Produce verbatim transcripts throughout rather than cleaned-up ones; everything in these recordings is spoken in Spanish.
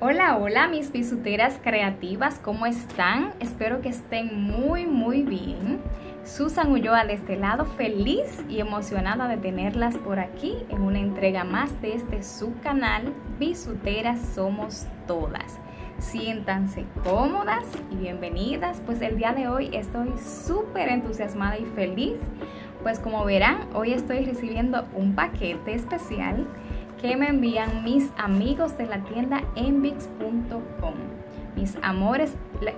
Hola, hola mis bisuteras creativas, ¿cómo están? Espero que estén muy muy bien. Susan Ulloa de este lado, feliz y emocionada de tenerlas por aquí en una entrega más de este su canal, Bisuteras Somos Todas. Siéntanse cómodas y bienvenidas, pues el día de hoy estoy súper entusiasmada y feliz, pues como verán, hoy estoy recibiendo un paquete especial que me envían mis amigos de la tienda nbeads punto com. Mis amores,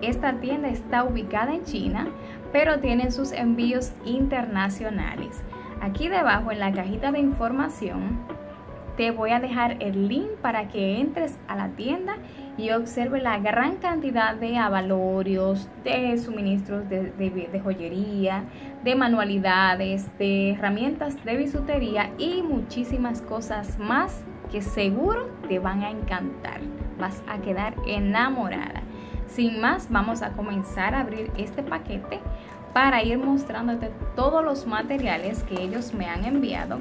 esta tienda está ubicada en China, pero tienen sus envíos internacionales. Aquí debajo en la cajita de información te voy a dejar el link para que entres a la tienda y observe la gran cantidad de abalorios, de suministros de, de, de joyería, de manualidades, de herramientas de bisutería y muchísimas cosas más que seguro te van a encantar. Vas a quedar enamorada. Sin más, vamos a comenzar a abrir este paquete para ir mostrándote todos los materiales que ellos me han enviado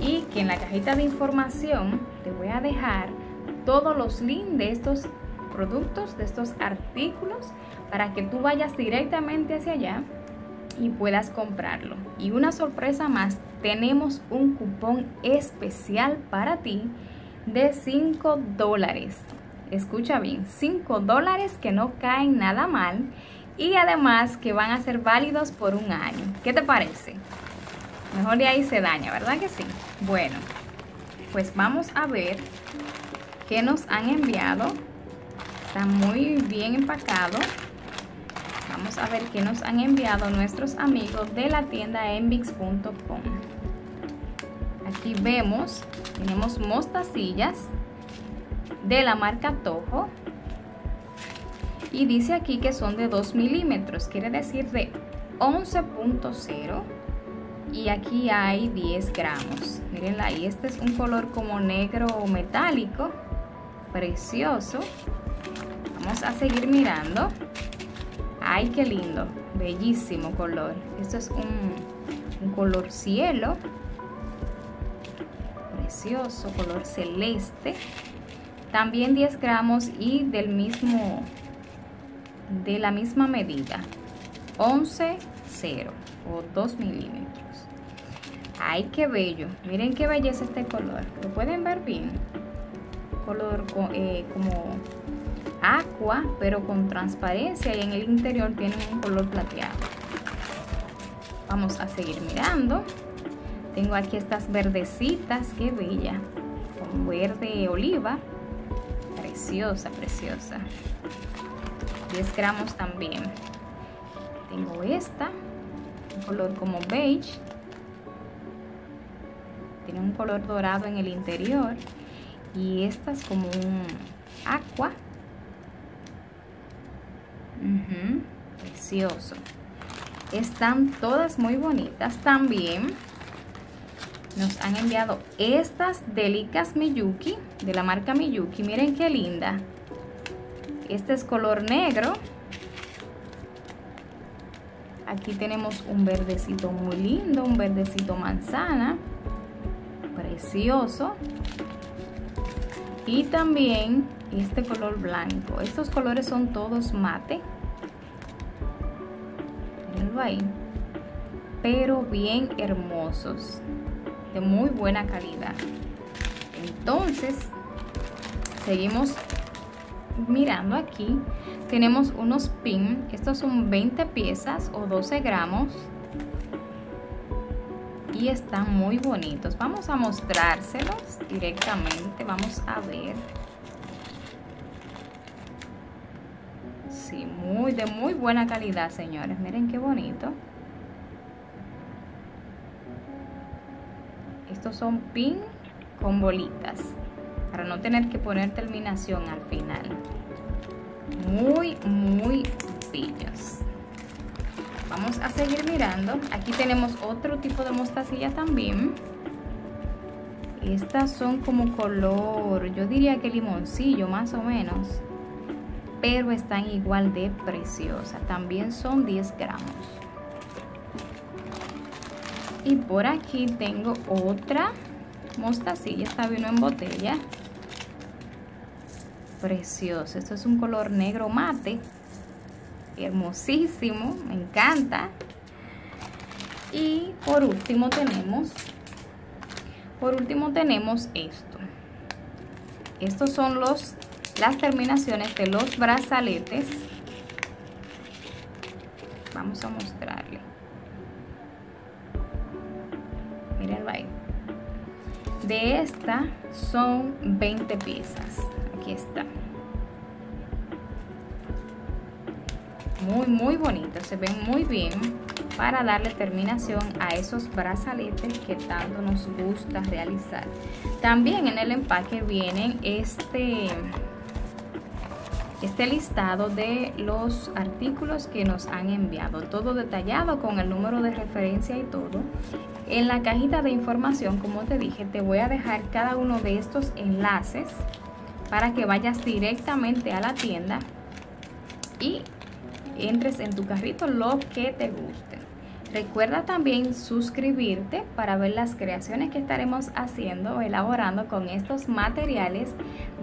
y que en la cajita de información te voy a dejar todos los links de estos productos, de estos artículos, para que tú vayas directamente hacia allá y puedas comprarlo. Y una sorpresa más, tenemos un cupón especial para ti de cinco dólares. Escucha bien, cinco dólares que no caen nada mal y además que van a ser válidos por un año. ¿Qué te parece? Mejor de ahí se daña, ¿verdad que sí? Bueno, pues vamos a ver qué nos han enviado. Está muy bien empacado. Vamos a ver qué nos han enviado nuestros amigos de la tienda nbeads punto com. Aquí vemos, tenemos mostacillas de la marca Toho. Y dice aquí que son de dos milímetros, quiere decir de once punto cero. Y aquí hay diez gramos. Mírenla ahí, este es un color como negro metálico, precioso. Vamos a seguir mirando. Ay, qué lindo, bellísimo color. Esto es un, un color cielo, precioso, color celeste. También diez gramos y del mismo, de la misma medida, once cero o dos milímetros. Ay, qué bello, miren qué belleza este color, lo pueden ver bien, color eh, como aqua pero con transparencia, y en el interior tiene un color plateado. Vamos a seguir mirando. Tengo aquí estas verdecitas, qué bella, con verde oliva, preciosa, preciosa. Diez gramos también. Tengo esta, un color como beige, tiene un color dorado en el interior, y esta es como un aqua. Uh-huh, precioso. Están todas muy bonitas. También nos han enviado estas Delicas Miyuki de la marca Miyuki. Miren qué linda. Este es color negro. Aquí tenemos un verdecito muy lindo, un verdecito manzana, precioso. Y también este color blanco. Estos colores son todos mate. Mírenlo ahí. Pero bien hermosos, de muy buena calidad. Entonces, seguimos mirando aquí. Tenemos unos pin, estos son veinte piezas o doce gramos y están muy bonitos. Vamos a mostrárselos directamente, vamos a ver. Sí, muy de muy buena calidad, señores, miren qué bonito. Estos son pin con bolitas, para no tener que poner terminación al final. Muy, muy bellos. Vamos a seguir mirando. Aquí tenemos otro tipo de mostacilla también. Estas son como color, yo diría que limoncillo más o menos, pero están igual de preciosas. También son diez gramos. Y por aquí tengo otra mostacilla, esta vino en botella. precioso. Esto es un color negro mate, hermosísimo, me encanta. Y por último tenemos, por último tenemos esto. Estos son los, las terminaciones de los brazaletes. Vamos a mostrarle. Miren ahí. De esta son veinte piezas. Aquí está. Muy, muy bonito. Se ven muy bien para darle terminación a esos brazaletes que tanto nos gusta realizar. También en el empaque vienen este, este listado de los artículos que nos han enviado, todo detallado con el número de referencia y todo. En la cajita de información, como te dije, te voy a dejar cada uno de estos enlaces para que vayas directamente a la tienda y entres en tu carrito lo que te guste. Recuerda también suscribirte para ver las creaciones que estaremos haciendo o elaborando con estos materiales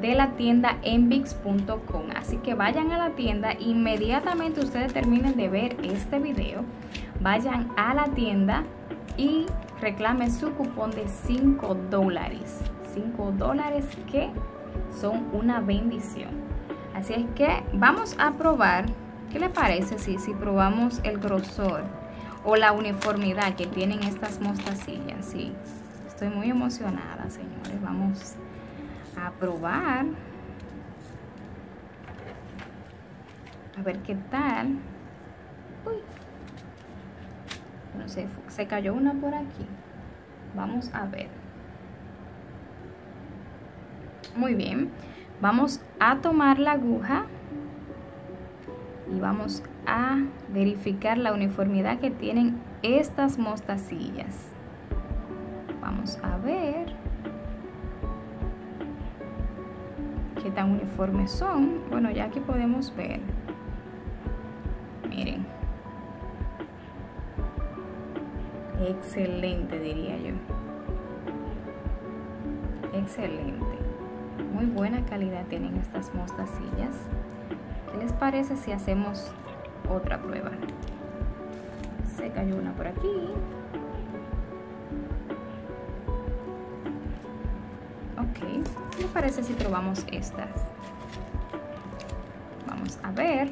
de la tienda nbeads punto com. Así que vayan a la tienda inmediatamente ustedes terminen de ver este video. Vayan a la tienda y reclamen su cupón de cinco dólares. cinco dólares que son una bendición. Así es que vamos a probar. ¿Qué le parece si, si probamos el grosor o la uniformidad que tienen estas mostacillas? Sí, estoy muy emocionada, señores. Vamos a probar. A ver qué tal. Uy. No sé, se cayó una por aquí. Vamos a ver. Muy bien. Vamos a tomar la aguja y vamos a verificar la uniformidad que tienen estas mostacillas. Vamos a ver qué tan uniformes son. Bueno, ya aquí podemos ver. Miren. Excelente, diría yo. Excelente. Muy buena calidad tienen estas mostacillas. ¿Qué les parece si hacemos otra prueba? Se cayó una por aquí. Ok, ¿qué les parece si probamos estas? Vamos a ver.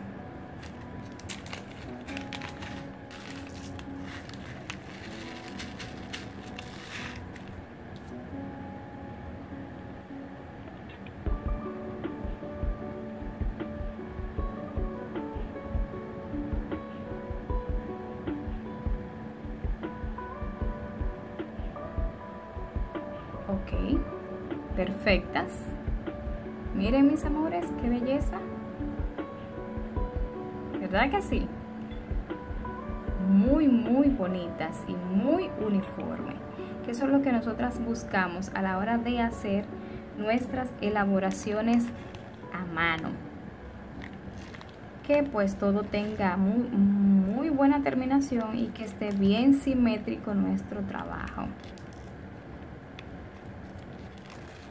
Ok, perfectas. Miren, mis amores, qué belleza. ¿Verdad que sí? Muy, muy bonitas y muy uniforme. Que eso es lo que nosotras buscamos a la hora de hacer nuestras elaboraciones a mano. Que pues todo tenga muy, muy buena terminación y que esté bien simétrico nuestro trabajo.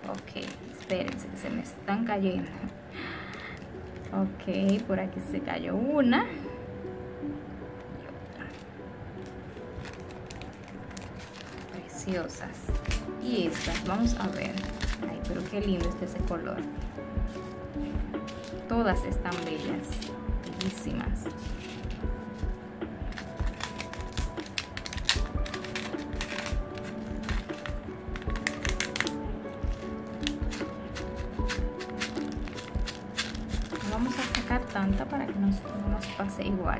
Ok, espérense que se me están cayendo. Ok, por aquí se cayó una. Preciosas. Y estas, vamos a ver. Ay, pero qué lindo este ese color. Todas están bellas, bellísimas. Tanta para que nos, no nos pase igual.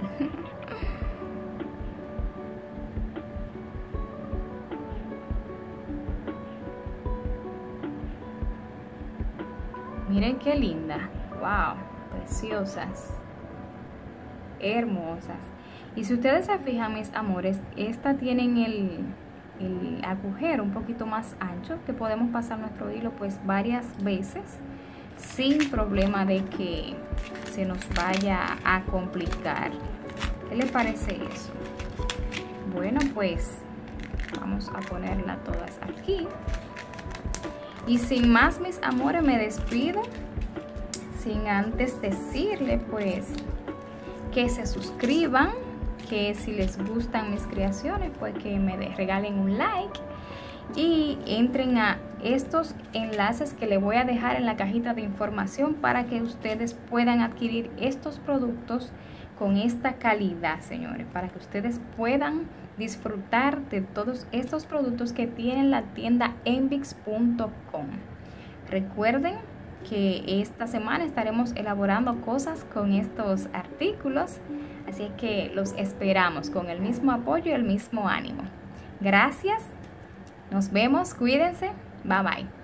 Miren qué linda, wow, preciosas, hermosas. Y si ustedes se fijan, mis amores, esta tienen el, el agujero un poquito más ancho, que podemos pasar nuestro hilo pues varias veces sin problema de que se nos vaya a complicar. ¿Qué les parece eso? Bueno, pues vamos a ponerla todas aquí. Y sin más, mis amores, me despido. sin antes decirle pues que se suscriban, que si les gustan mis creaciones pues que me regalen un like y entren a estos enlaces que les voy a dejar en la cajita de información para que ustedes puedan adquirir estos productos con esta calidad, señores, para que ustedes puedan disfrutar de todos estos productos que tiene la tienda nbeads punto com. Recuerden que esta semana estaremos elaborando cosas con estos artículos, así que los esperamos con el mismo apoyo y el mismo ánimo. Gracias, nos vemos, cuídense, bye bye.